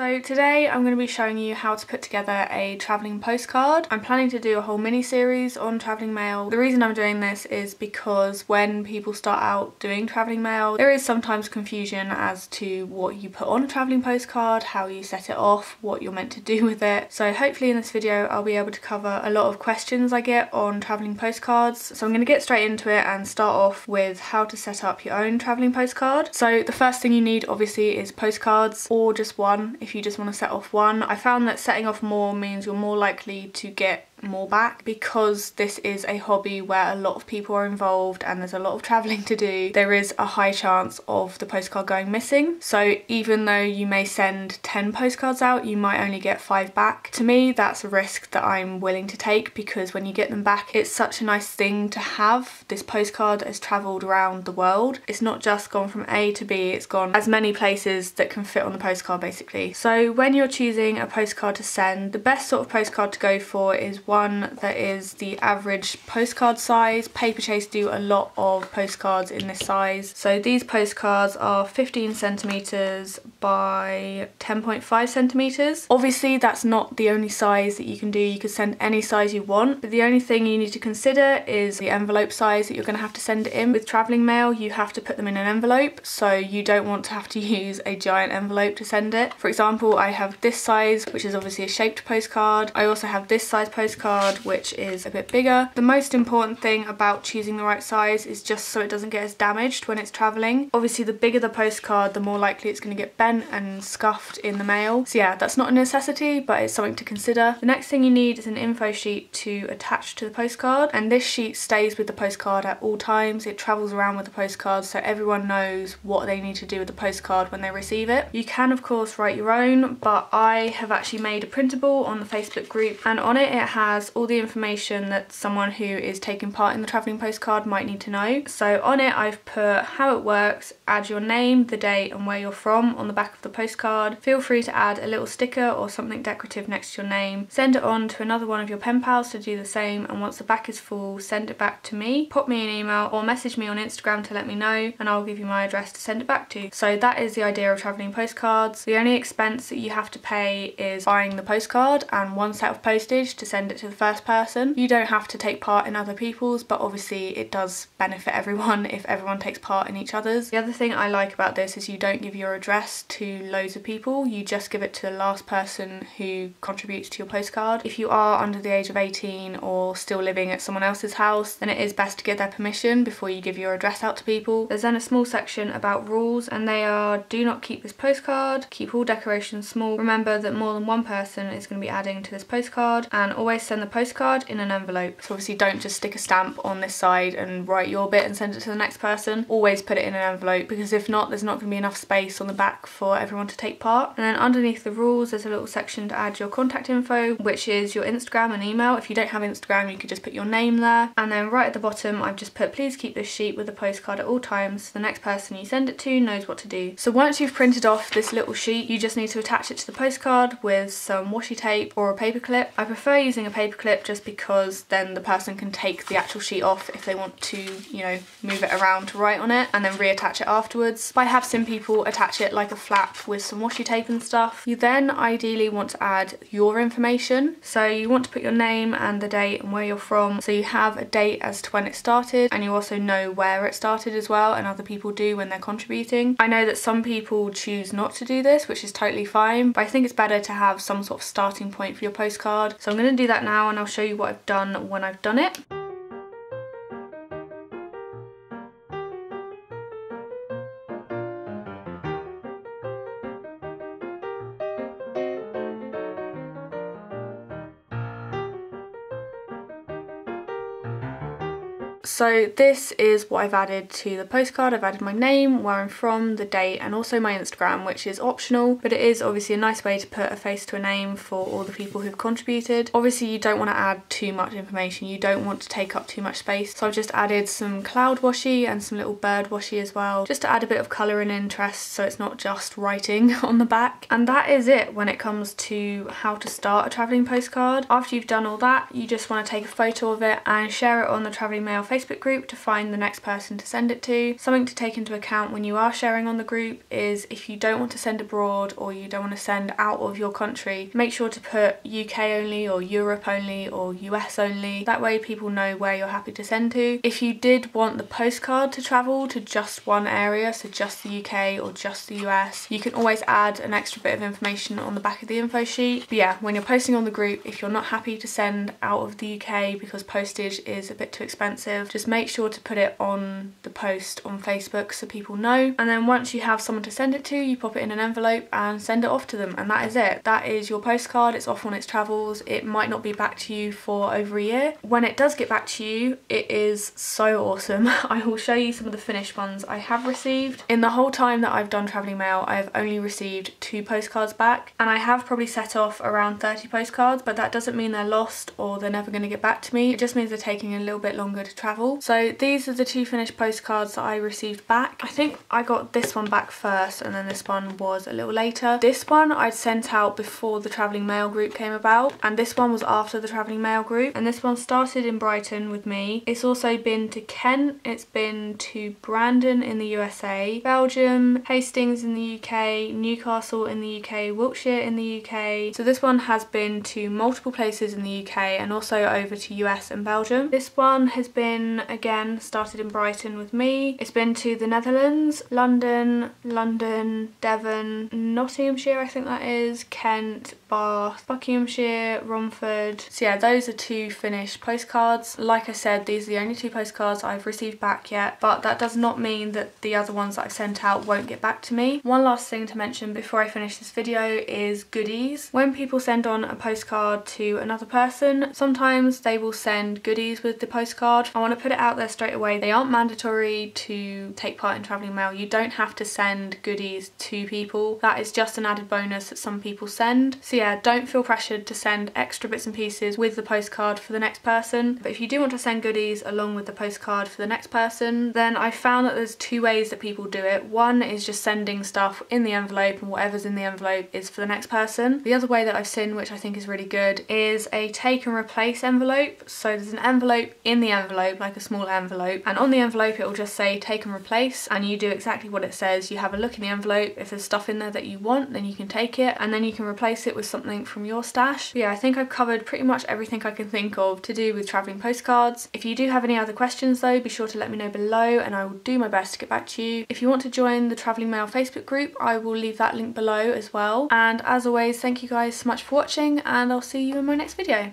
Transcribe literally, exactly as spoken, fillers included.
So today I'm going to be showing you how to put together a travelling postcard. I'm planning to do a whole mini series on travelling mail. The reason I'm doing this is because when people start out doing travelling mail, there is sometimes confusion as to what you put on a travelling postcard, how you set it off, what you're meant to do with it. So hopefully in this video I'll be able to cover a lot of questions I get on travelling postcards. So I'm going to get straight into it and start off with how to set up your own travelling postcard. So the first thing you need obviously is postcards, or just one if you just want to set off one. I found that setting off more means you're more likely to get more back, because this is a hobby where a lot of people are involved and there's a lot of travelling to do. There is a high chance of the postcard going missing, so even though you may send ten postcards out, you might only get five back. To me, that's a risk that I'm willing to take, because when you get them back, it's such a nice thing to have. This postcard has travelled around the world. It's not just gone from A to B, it's gone as many places that can fit on the postcard basically. So when you're choosing a postcard to send, the best sort of postcard to go for is one that is the average postcard size. Paperchase do a lot of postcards in this size. So these postcards are fifteen centimetres by ten point five centimetres. Obviously that's not the only size that you can do. You could send any size you want, but the only thing you need to consider is the envelope size that you're going to have to send it in. With travelling mail, you have to put them in an envelope, so you don't want to have to use a giant envelope to send it. For example, I have this size, which is obviously a shaped postcard. I also have this size postcard card which is a bit bigger. The most important thing about choosing the right size is just so it doesn't get as damaged when it's travelling. Obviously the bigger the postcard, the more likely it's going to get bent and scuffed in the mail. So yeah, that's not a necessity, but it's something to consider. The next thing you need is an info sheet to attach to the postcard, and this sheet stays with the postcard at all times. It travels around with the postcard, so everyone knows what they need to do with the postcard when they receive it. You can of course write your own, but I have actually made a printable on the Facebook group, and on it it has has all the information that someone who is taking part in the travelling postcard might need to know. So on it I've put how it works, add your name, the date and where you're from on the back of the postcard. Feel free to add a little sticker or something decorative next to your name. Send it on to another one of your pen pals to do the same, and once the back is full, send it back to me. Pop me an email or message me on Instagram to let me know, and I'll give you my address to send it back to. So that is the idea of travelling postcards. The only expense that you have to pay is buying the postcard and one set of postage to send it to the first person. You don't have to take part in other people's, but obviously it does benefit everyone if everyone takes part in each other's. The other thing I like about this is you don't give your address to loads of people, you just give it to the last person who contributes to your postcard. If you are under the age of eighteen or still living at someone else's house, then it is best to get their permission before you give your address out to people. There's then a small section about rules, and they are: do not keep this postcard, keep all decorations small, remember that more than one person is going to be adding to this postcard, and always send the postcard in an envelope. So obviously don't just stick a stamp on this side and write your bit and send it to the next person. Always put it in an envelope, because if not, there's not going to be enough space on the back for everyone to take part. And then underneath the rules there's a little section to add your contact info, which is your Instagram and email. If you don't have Instagram, you could just put your name there. And then right at the bottom I've just put please keep this sheet with the postcard at all times so the next person you send it to knows what to do. So once you've printed off this little sheet, you just need to attach it to the postcard with some washi tape or a paper clip. I prefer using a paper clip just because then the person can take the actual sheet off if they want to, you know, move it around to write on it, and then reattach it afterwards. But I have seen people attach it like a flap with some washi tape and stuff. You then ideally want to add your information, so you want to put your name and the date and where you're from, so you have a date as to when it started, and you also know where it started as well, and other people do when they're contributing. I know that some people choose not to do this, which is totally fine, but I think it's better to have some sort of starting point for your postcard. So I'm going to do that now, and I'll show you what I've done when I've done it. So this is what I've added to the postcard. I've added my name, where I'm from, the date, and also my Instagram, which is optional, but it is obviously a nice way to put a face to a name for all the people who've contributed. Obviously you don't want to add too much information, you don't want to take up too much space, so I've just added some cloud washi and some little bird washi as well, just to add a bit of colour and interest, so it's not just writing on the back. And that is it when it comes to how to start a travelling postcard. After you've done all that, you just want to take a photo of it and share it on the Travelling Mail Facebook group to find the next person to send it to. Something to take into account when you are sharing on the group is if you don't want to send abroad or you don't want to send out of your country, make sure to put U K only or Europe only or U S only. That way people know where you're happy to send to. If you did want the postcard to travel to just one area, so just the U K or just the U S, you can always add an extra bit of information on the back of the info sheet. But yeah, when you're posting on the group, if you're not happy to send out of the U K because postage is a bit too expensive, just make sure to put it on the post on Facebook so people know. And then once you have someone to send it to, you pop it in an envelope and send it off to them, and that is it. That is your postcard. It's off on its travels. It might not be back to you for over a year. When it does get back to you, it is so awesome. I will show you some of the finished ones I have received. In the whole time that I've done Travelling Mail, I have only received two postcards back, and I have probably set off around thirty postcards, but that doesn't mean they're lost or they're never going to get back to me. It just means they're taking a little bit longer to travel. So these are the two finished postcards that I received back. I think I got this one back first, and then this one was a little later. This one I'd sent out before the Travelling Mail group came about, and this one was after the Travelling Mail group, and this one started in Brighton with me. It's also been to Kent, it's been to Brandon in the U S A, Belgium, Hastings in the U K, Newcastle in the U K, Wiltshire in the U K. So this one has been to multiple places in the U K and also over to U S and Belgium. This one has been, again, started in Brighton with me. It's been to the Netherlands, London, London, Devon, Nottinghamshire I think that is, Kent, Bath, Buckinghamshire, Romford. So yeah, those are two finished postcards. Like I said, these are the only two postcards I've received back yet, but that does not mean that the other ones that I've sent out won't get back to me. One last thing to mention before I finish this video is goodies. When people send on a postcard to another person, sometimes they will send goodies with the postcard. I want to put it out there straight away, they aren't mandatory to take part in Travelling Mail. You don't have to send goodies to people. That is just an added bonus that some people send. So yeah, don't feel pressured to send extra bits and pieces with the postcard for the next person. But if you do want to send goodies along with the postcard for the next person, then I found that there's two ways that people do it. One is just sending stuff in the envelope, and whatever's in the envelope is for the next person. The other way that I've seen, which I think is really good, is a take and replace envelope. So there's an envelope in the envelope, like a small envelope, and on the envelope it will just say take and replace, and you do exactly what it says. You have a look in the envelope. If there's stuff in there that you want, then you can take it, and then you can replace it with something from your stash. But yeah, I think I've covered pretty much everything I can think of to do with travelling postcards. If you do have any other questions though, be sure to let me know below and I will do my best to get back to you. If you want to join the Travelling Mail Facebook group, I will leave that link below as well. And as always, thank you guys so much for watching, and I'll see you in my next video.